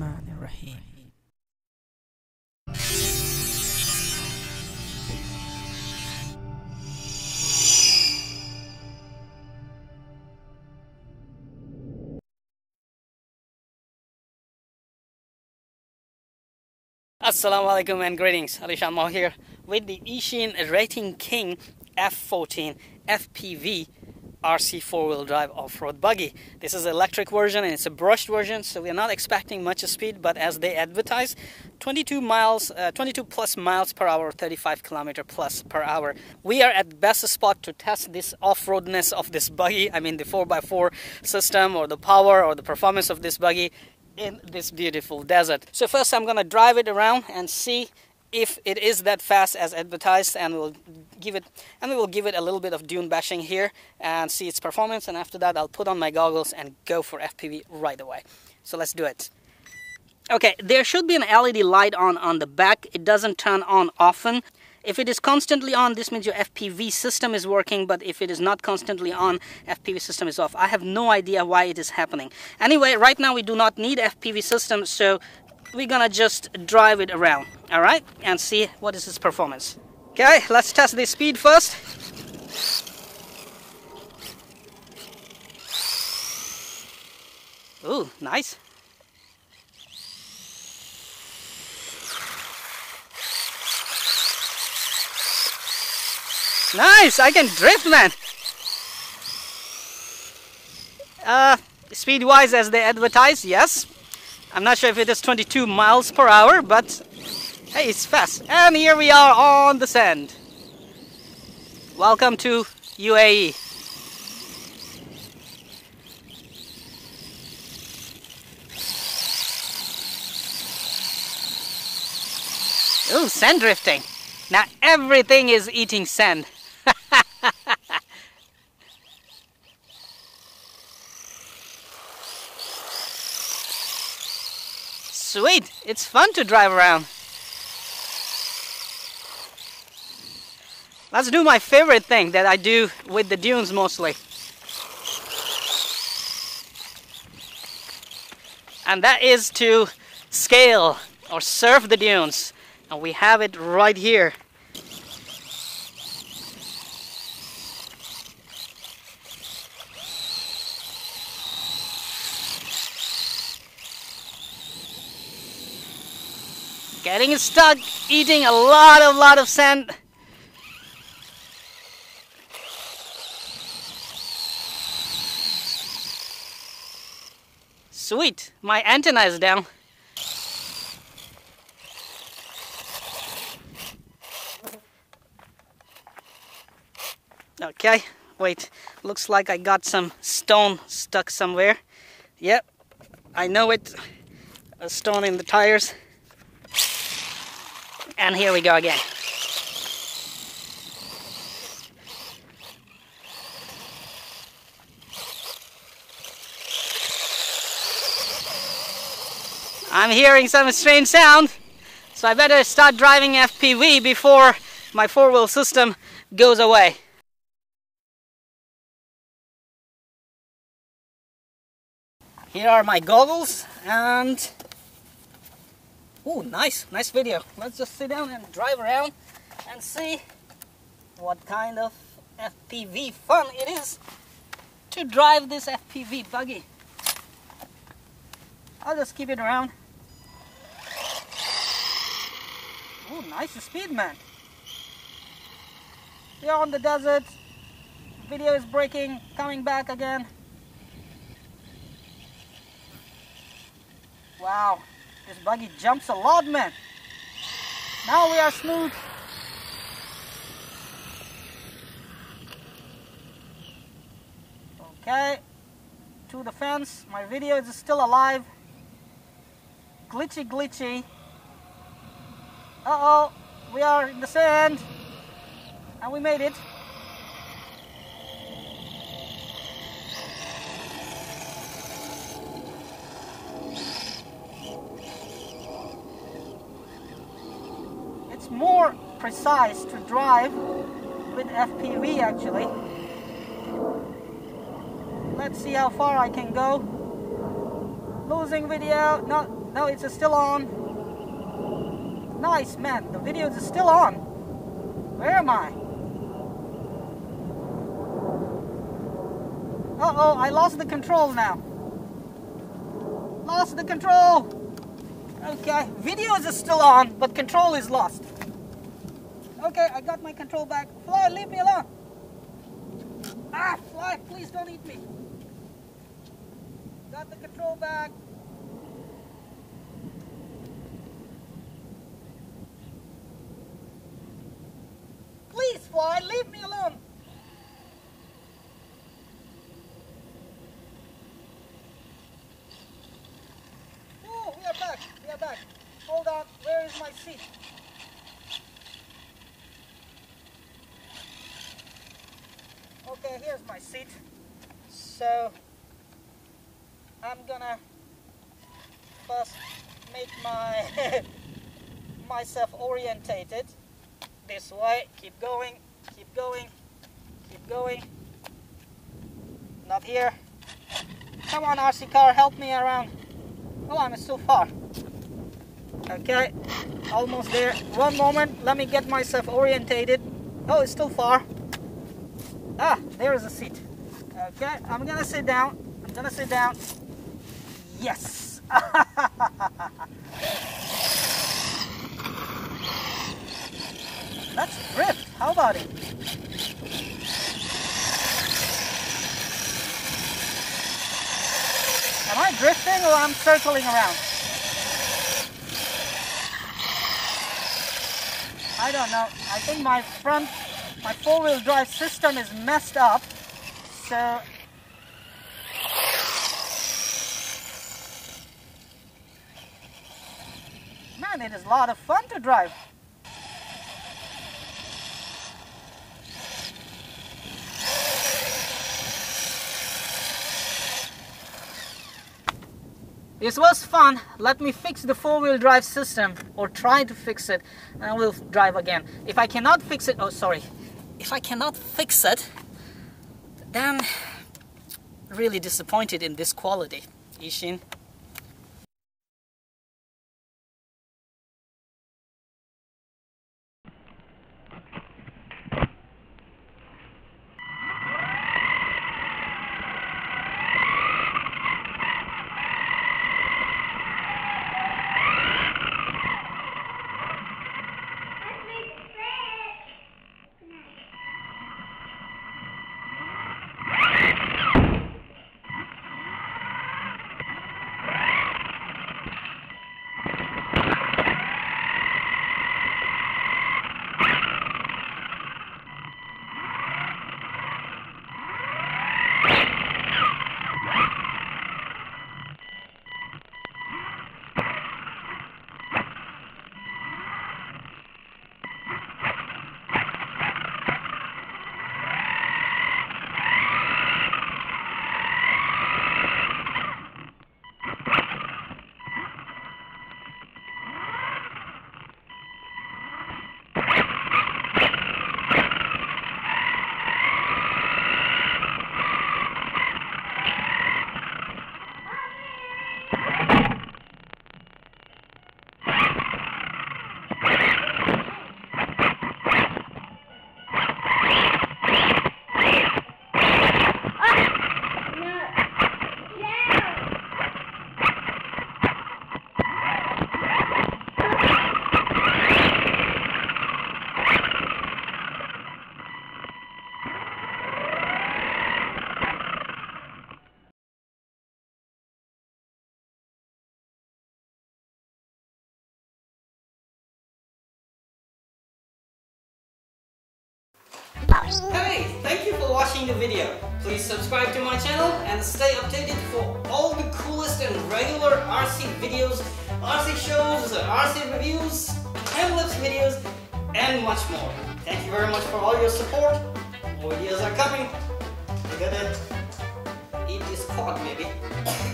الرحمن الرحيم. Assalamu alaikum and greetings, AliShanMao here with the Eachine Rating King F14 FPV RC four-wheel drive off-road buggy. This is the electric version and it's a brushed version, so we are not expecting much speed, but as they advertise, 22 plus miles per hour, 35 km/h. We are at best spot to test this off-roadness of this buggy. I mean the 4x4 system or the power or the performance of this buggy in this beautiful desert. So first I'm gonna drive it around and see if it is that fast as advertised, and we will give it a little bit of dune bashing here and see its performance, and after that I'll put on my goggles and go for FPV right away. So let's do it. Okay, there should be an LED light on the back. It doesn't turn on often. If it is constantly on, this means your FPV system is working, but if it is not constantly on, FPV system is off. I have no idea why it is happening. Anyway, right now we do not need FPV system, so we're gonna just drive it around, all right, and see what is its performance. Okay, let's test the speed first. Ooh, nice. Nice, I can drift, man. Speed-wise, as they advertise, yes. I'm not sure if it is 22 mph, but hey, it's fast. And here we are on the sand. Welcome to UAE. Ooh, sand drifting. Now everything is eating sand. Sweet, it's fun to drive around. Let's do my favorite thing that I do with the dunes mostly, and that is to scale or surf the dunes, and we have it right here. Getting stuck, eating a lot of sand. Sweet, my antenna is down. Okay, wait, looks like I got some stone stuck somewhere. Yep, I know it, a stone in the tires. And here we go again. I'm hearing some strange sound, so I better start driving FPV before my four-wheel system goes away. Here are my goggles and... oh, nice video. Let's just sit down and drive around and see what kind of FPV fun it is to drive this FPV buggy. I'll just keep it around. Oh, nice speed, man. We are on the desert. Video is breaking, coming back again. Wow. This buggy jumps a lot, man. Now we are smooth. Okay, to the fence. My video is still alive. Glitchy. Uh-oh, we are in the sand. And we made it. More precise to drive with FPV actually. Let's see how far I can go. Losing video, not No, it's still on. Nice, man. The video is still on. Where am I? Uh-oh, I lost the control now. Lost the control. Okay, video is still on, but control is lost. Okay, I got my control back. Fly, leave me alone. Ah, fly, please don't eat me. Got the control back. Please, fly, leave me alone. Oh, we are back, we are back. Hold on, where is my seat? Okay, here's my seat. So I'm gonna first make my myself orientated this way. Keep going, keep going, keep going. Not here. Come on, RC car, help me around. Oh, I'm so far. Okay, almost there. One moment, let me get myself orientated. Oh, it's still far. Ah, there is a seat. Okay, I'm gonna sit down. I'm gonna sit down. Yes! Let's drift. How about it? Am I drifting or I'm circling around? I don't know. I think my front... my four-wheel drive system is messed up, so... Man, it is a lot of fun to drive. This was fun. Let me fix the four-wheel drive system, or try to fix it, and I will drive again. If I cannot fix it... oh, sorry. If I cannot fix it, then really disappointed in this quality, Eachine. Hey, thank you for watching the video. Please subscribe to my channel and stay updated for all the coolest and regular RC videos, RC shows, RC reviews, timelapse videos, and much more. Thank you very much for all your support. More videos are coming. I gotta eat this cod maybe.